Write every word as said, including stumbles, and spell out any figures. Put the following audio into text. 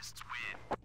Terrorists win.